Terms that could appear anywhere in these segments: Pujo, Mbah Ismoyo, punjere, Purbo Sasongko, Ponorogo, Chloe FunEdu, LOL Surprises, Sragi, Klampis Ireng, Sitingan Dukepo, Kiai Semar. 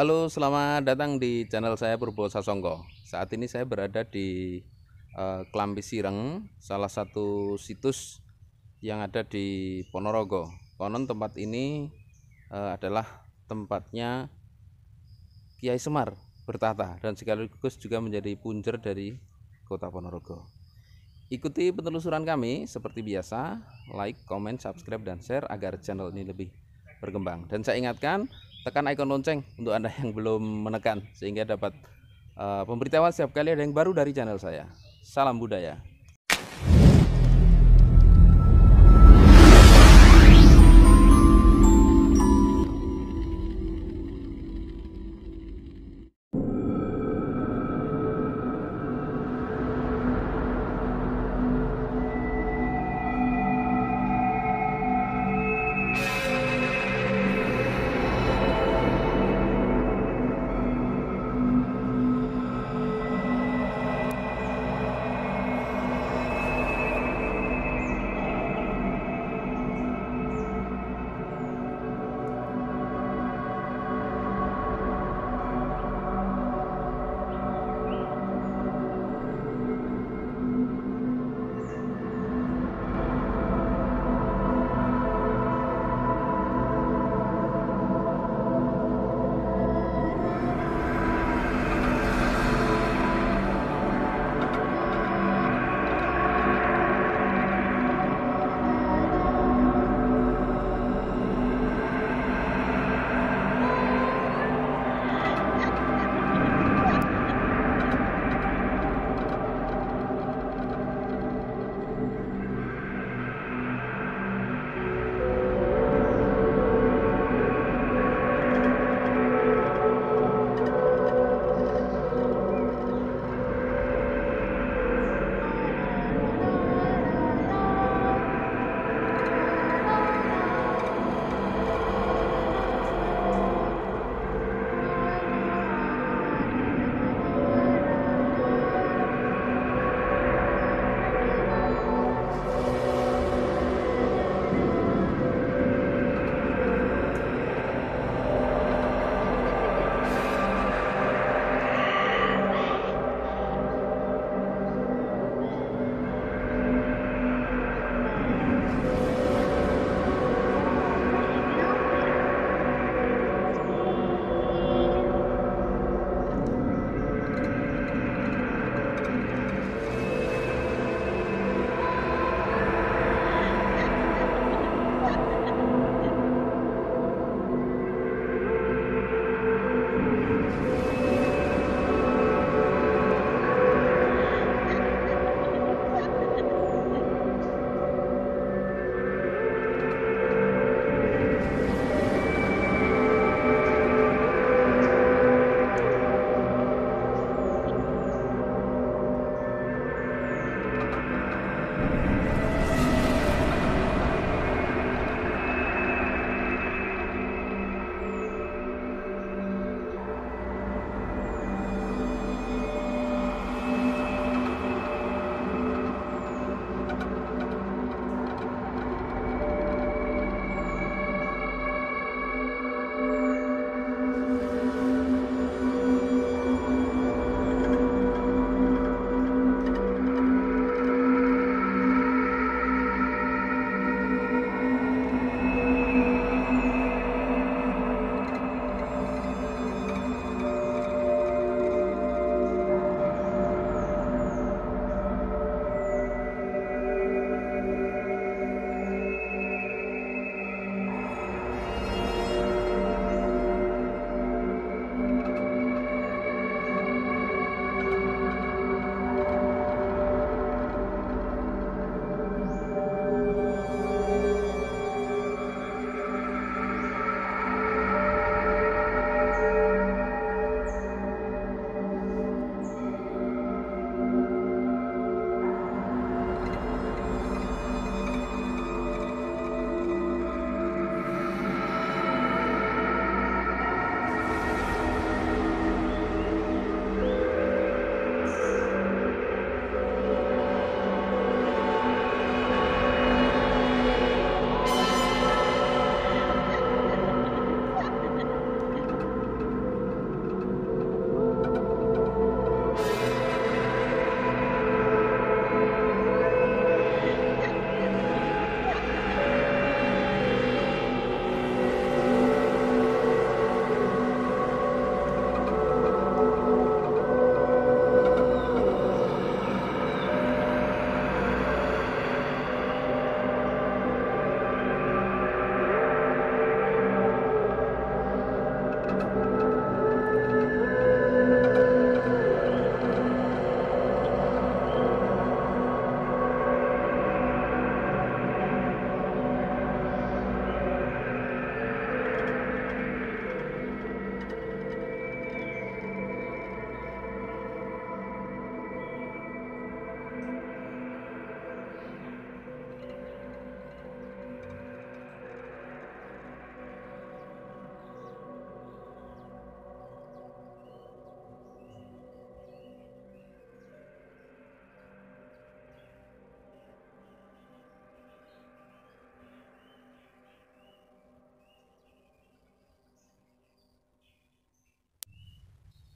Halo, selamat datang di channel saya Purbo Sasongko. Saat ini saya berada di Klampis Ireng, salah satu situs yang ada di Ponorogo. Konon tempat ini adalah tempatnya Kiai Semar bertahta dan sekaligus juga menjadi punjer dari kota Ponorogo. Ikuti penelusuran kami seperti biasa, like, comment, subscribe, dan share agar channel ini lebih berkembang. Dan saya ingatkan, tekan ikon lonceng untuk Anda yang belum menekan, sehingga dapat pemberitahuan setiap kali ada yang baru dari channel saya. Salam budaya.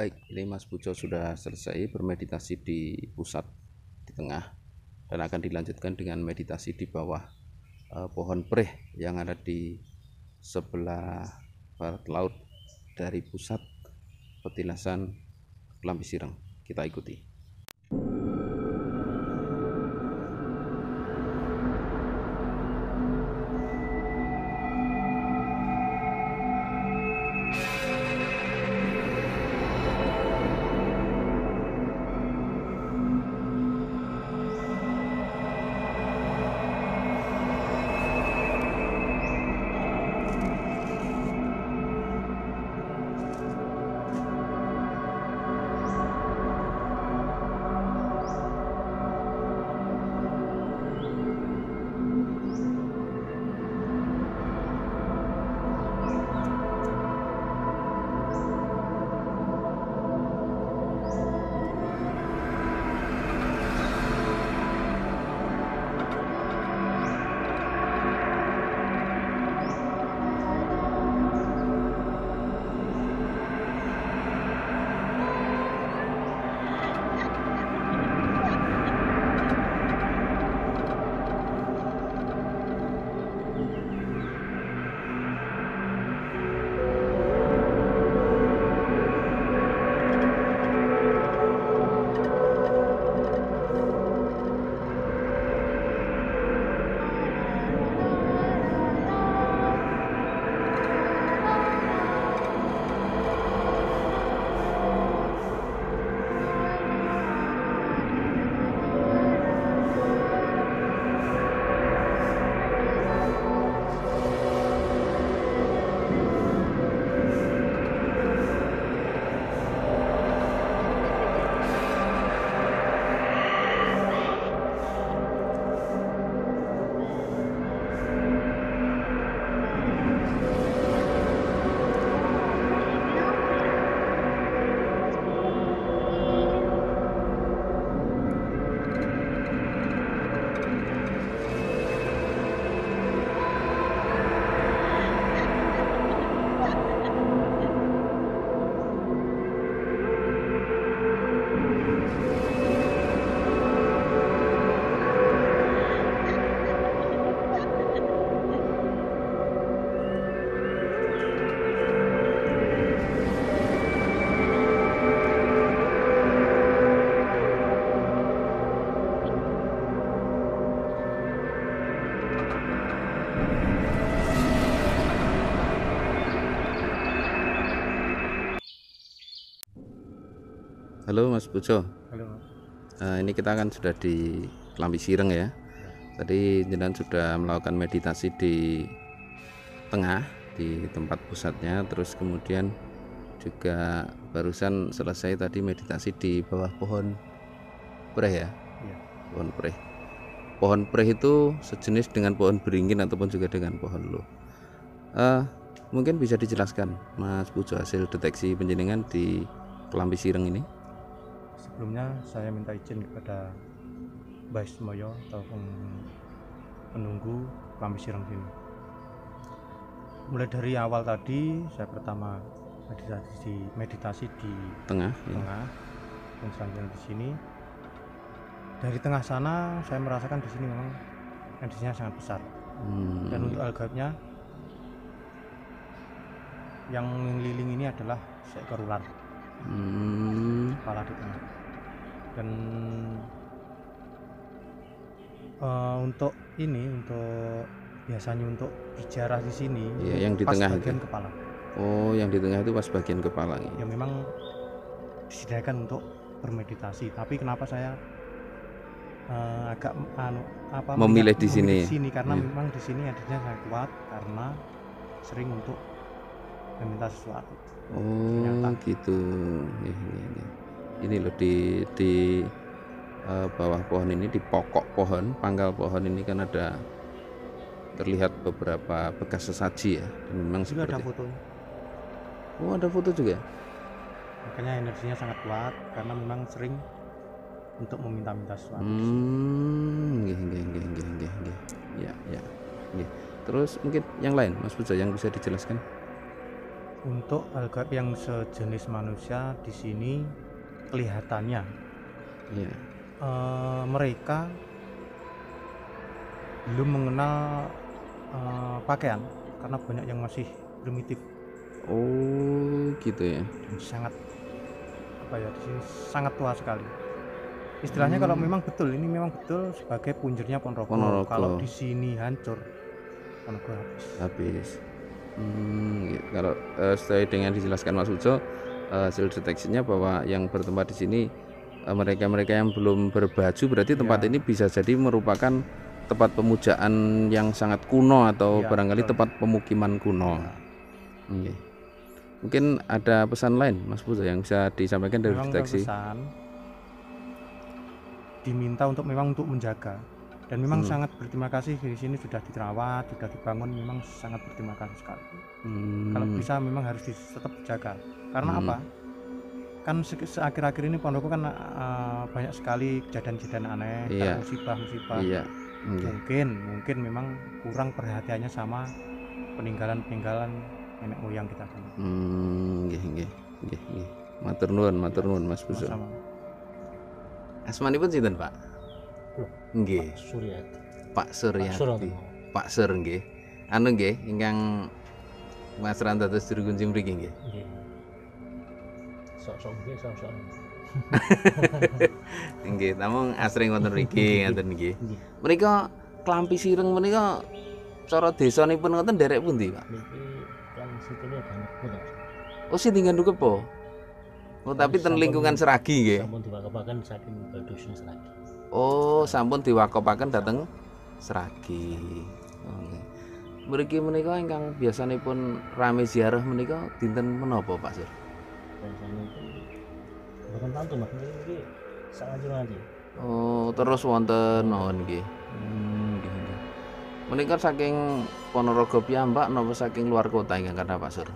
Baik, ini Mas Pujo sudah selesai bermeditasi di pusat, di tengah, dan akan dilanjutkan dengan meditasi di bawah pohon preh yang ada di sebelah barat laut dari pusat petilasan Klampis Ireng. Kita ikuti. Halo Mas Pujo. Halo. Nah, ini kita kan sudah di Klampis Ireng ya. Tadi jenengan sudah melakukan meditasi di tengah, di tempat pusatnya. Terus kemudian juga barusan selesai tadi meditasi di bawah pohon preh ya. Ya. Pohon preh. Pohon preh itu sejenis dengan pohon beringin ataupun juga dengan pohon lo. Mungkin bisa dijelaskan Mas Pujo hasil deteksi penjenengan di Klampis Ireng ini. Sebelumnya saya minta izin kepada Mbah Ismoyo atau penunggu Klampis Ireng ini. Mulai dari awal tadi saya pertama meditasi di tengah dan selanjutnya di sini. Dari tengah sana saya merasakan di sini memang energinya sangat besar. Dan untuk algaibnya yang mengeliling ini adalah seekor ular. Kepala di tengah. Dan untuk ini, untuk biasanya untuk bicara di sini ya, yang di tengah bagian itu. Kepala. Oh, yang di tengah itu pas bagian kepala ya. Ya memang disediakan untuk bermeditasi, tapi kenapa saya agak memilih di sini? Di sini karena ya. Memang di sini adanya sangat kuat karena sering untuk meminta sesuatu. Oh ternyata. Gitu ini. Ini loh di bawah pohon ini, di pokok pohon, pangkal pohon ini kan ada terlihat beberapa bekas sesaji ya. Dan memang juga ada foto. Oh ada foto juga. Makanya energinya sangat kuat karena memang sering untuk meminta-minta sesuatu. Ya. Terus mungkin yang lain Mas Pujo yang bisa dijelaskan? Untuk hal gaib yang sejenis manusia di sini kelihatannya yeah. Mereka belum mengenal pakaian karena banyak yang masih primitif. Oh gitu ya. Dan sangat apa ya, di sini sangat tua sekali istilahnya. Kalau memang betul ini memang betul sebagai punjernya Ponorogo. Kalau di sini hancur, Ponorogo habis. Gitu. Kalau sesuai dengan dijelaskan Mas Ujo, hasil deteksinya bahwa yang bertempat di sini mereka-mereka yang belum berbaju, berarti tempat ya. Ini bisa jadi merupakan tempat pemujaan yang sangat kuno atau ya, barangkali betul. Tempat pemukiman kuno. Okay. Mungkin ada pesan lain Mas Puja yang bisa disampaikan dari memang deteksi. Pesan diminta untuk memang untuk menjaga, dan memang sangat berterima kasih di sini sudah dirawat, sudah dibangun, memang sangat berterima kasih sekali. Kalau bisa memang harus tetap dijaga. Karena apa? Kan seakhir-akhir ini Ponorogo kan banyak sekali kejadian-kejadian aneh, yeah. musibah-musibah. Yeah. Mungkin memang kurang perhatiannya sama peninggalan-peninggalan nenek moyang kita. Matur nuwun, Mas Buso. Asmanipun sinten, Pak? Nggih. Pak Suryati. Pak Sur nggih. Anu nggih ingkang Mas Randa terus dikunci mriki nggih. Nggih. Sok-sok nggih, sok-sok. Nggih, namung asring wonten mriki ngaten nggih. Menika Klampis Ireng menika cara desanipun ngoten nderek pundi, Pak? Niki kan sikile banget pun. Oh, Sitingan Dukepo. Oh, tapi ten lingkungan Sragi nggih. Sampun diwakopaken saking dusun Sragi. Oh, sampun diwakopaken dateng Sragi. Nggih. Mriki menika ingkang biasanipun rame ziarah menika dinten menapa, Pak Sur? Boten tantu Mas niki sak ajeng. Oh, terus wonten noon nggih. Nggih. Menika saking Ponorogo piyambak napa saking luar kota ingkang kathah, Pak Sur?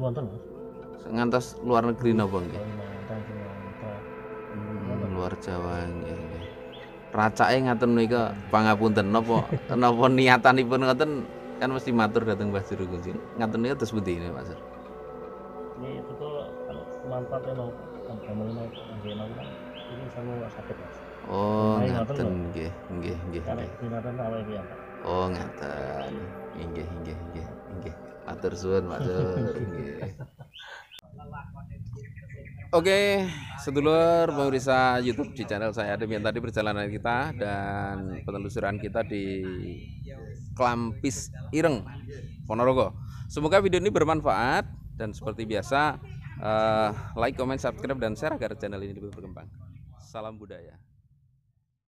Wonten ngantos luar negeri napa nggih? Luar Jawa nggih. Racake ngaten menika pangapunten napa napa niatanipun ngoten kan mesti matur dhateng Mbah Juru Kunci. Ngaten niku terus pundi Pak Sur? Nggih itu mantap emang pamrene nggih mantap. Ini sangu sakit Mas. Oh ngaten nggih nggih. Oh ngaten nggih. Atur suwun Mas. Oke, sedulur pemirsa YouTube di channel saya, demikian tadi perjalanan kita dan penelusuran kita di Klampis Ireng, Ponorogo. Semoga video ini bermanfaat dan seperti biasa like, comment, subscribe dan share agar channel ini lebih berkembang. Salam budaya.